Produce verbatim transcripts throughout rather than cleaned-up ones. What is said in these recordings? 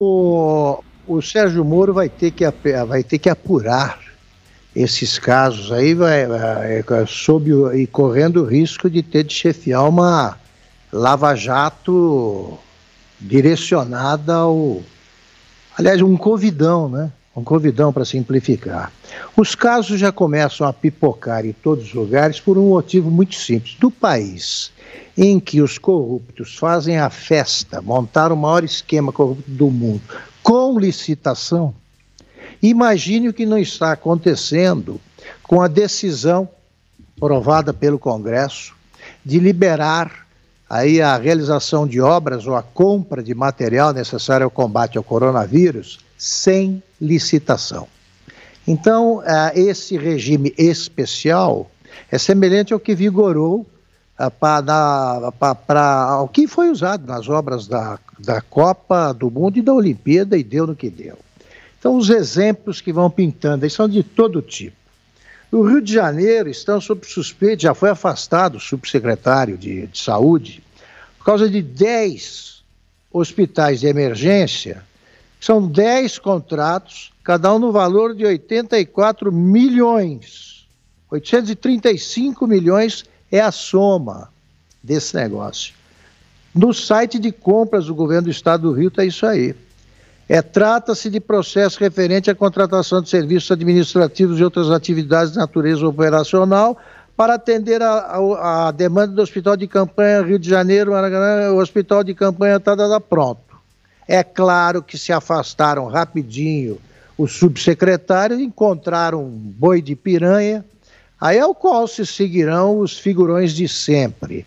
O, o Sérgio Moro vai ter que, vai ter que apurar esses casos aí, vai, vai, sob, e correndo o risco de ter de chefiar uma lava-jato direcionada ao... Aliás, um covidão, né? Um covidão para simplificar. Os casos já começam a pipocar em todos os lugares por um motivo muito simples. Do país em que os corruptos fazem a festa, montaram o maior esquema corrupto do mundo, com licitação, imagine o que não está acontecendo com a decisão aprovada pelo Congresso de liberar aí a realização de obras ou a compra de material necessário ao combate ao coronavírus sem licitação. Então, esse regime especial é semelhante ao que vigorou para o que foi usado nas obras da, da Copa do Mundo e da Olimpíada, e deu no que deu. Então, os exemplos que vão pintando aí são de todo tipo. No Rio de Janeiro, estão sob suspeita, já foi afastado o subsecretário de, de saúde, por causa de dez hospitais de emergência, são dez contratos, cada um no valor de oitenta e quatro milhões. oitocentos e trinta e cinco milhões é a soma desse negócio. No site de compras do governo do estado do Rio está isso aí. É, trata-se de processo referente à contratação de serviços administrativos e outras atividades de natureza operacional para atender a, a, a demanda do Hospital de Campanha Rio de Janeiro, Maragana, o Hospital de Campanha está pronto. É claro que se afastaram rapidinho os subsecretários, encontraram um boi de piranha, aí ao qual se seguirão os figurões de sempre.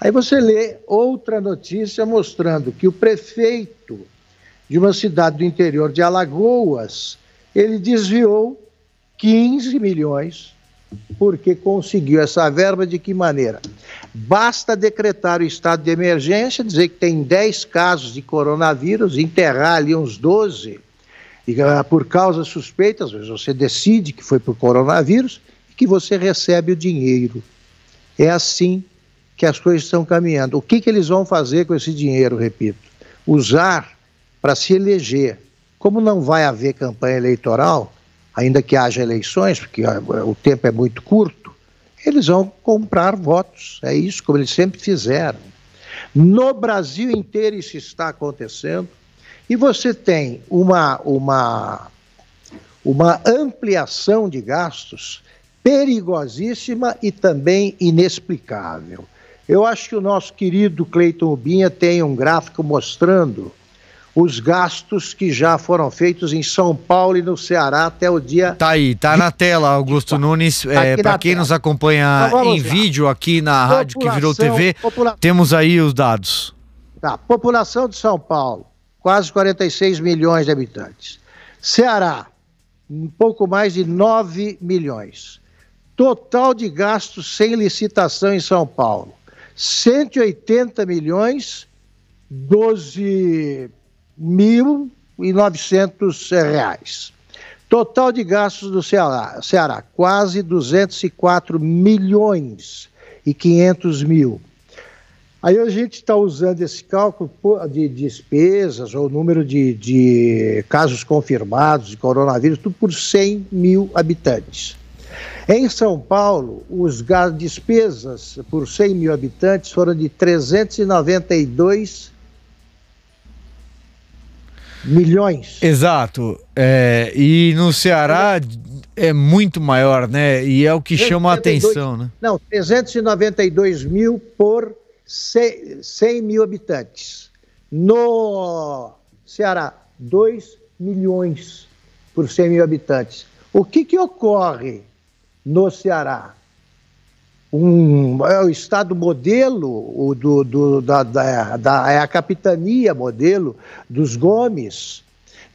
Aí você lê outra notícia mostrando que o prefeito de uma cidade do interior de Alagoas, ele desviou quinze milhões, porque conseguiu essa verba de que maneira? Basta decretar o estado de emergência, dizer que tem dez casos de coronavírus, enterrar ali uns doze, e, por causas suspeitas, às vezes você decide que foi por coronavírus, e que você recebe o dinheiro. É assim que as coisas estão caminhando. O que, que eles vão fazer com esse dinheiro, repito? Usar para se eleger. Como não vai haver campanha eleitoral, ainda que haja eleições, porque o tempo é muito curto, eles vão comprar votos. É isso, como eles sempre fizeram. No Brasil inteiro isso está acontecendo, e você tem uma, uma, uma ampliação de gastos perigosíssima e também inexplicável. Eu acho que o nosso querido Cleiton Rubinha tem um gráfico mostrando os gastos que já foram feitos em São Paulo e no Ceará até o dia... Tá aí, tá na tela, Augusto Nunes. É, para quem nos acompanha em vídeo aqui na rádio que virou T V, temos aí os dados. Tá, população de São Paulo, quase quarenta e seis milhões de habitantes. Ceará, um pouco mais de nove milhões. Total de gastos sem licitação em São Paulo, cento e oitenta milhões, doze... mil e novecentos reais. Total de gastos do Ceará, Ceará quase duzentos e quatro milhões e quinhentos mil. Aí a gente está usando esse cálculo de despesas ou número de, de casos confirmados de coronavírus, tudo por cem mil habitantes. Em São Paulo, os gastos, despesas por cem mil habitantes foram de trezentos e noventa e dois milhões. Milhões. Exato. É, e no Ceará é muito maior, né? E é o que chama a atenção, né? Não, trezentos e noventa e dois mil por cem mil habitantes. No Ceará, dois milhões por cem mil habitantes. O que que ocorre no Ceará? Um, é o estado modelo, o do, do, da, da, da, é a capitania modelo dos Gomes.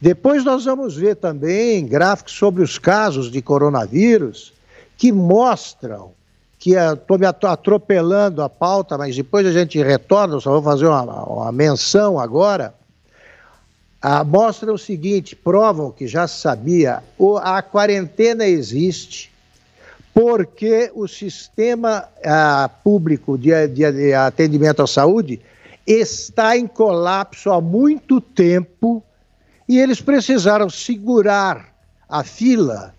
Depois nós vamos ver também gráficos sobre os casos de coronavírus que mostram que, estou me atropelando a pauta, mas depois a gente retorna, eu só vou fazer uma, uma menção agora, a, mostra o seguinte, provam que já sabia, o, a quarentena existe, porque o sistema ah, público de, de, de atendimento à saúde está em colapso há muito tempo E eles precisaram segurar a fila,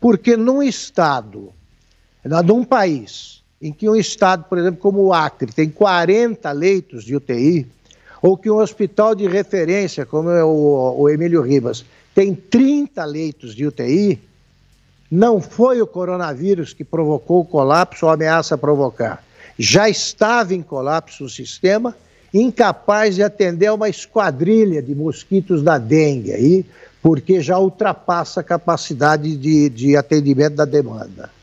porque num estado, num país, em que um estado, por exemplo, como o Acre, tem quarenta leitos de U T I, ou que um hospital de referência, como é o, o Emílio Ribas, tem trinta leitos de U T I, não foi o coronavírus que provocou o colapso ou ameaça provocar. Já estava em colapso o sistema, incapaz de atender a uma esquadrilha de mosquitos da dengue, aí, porque já ultrapassa a capacidade de, de atendimento da demanda.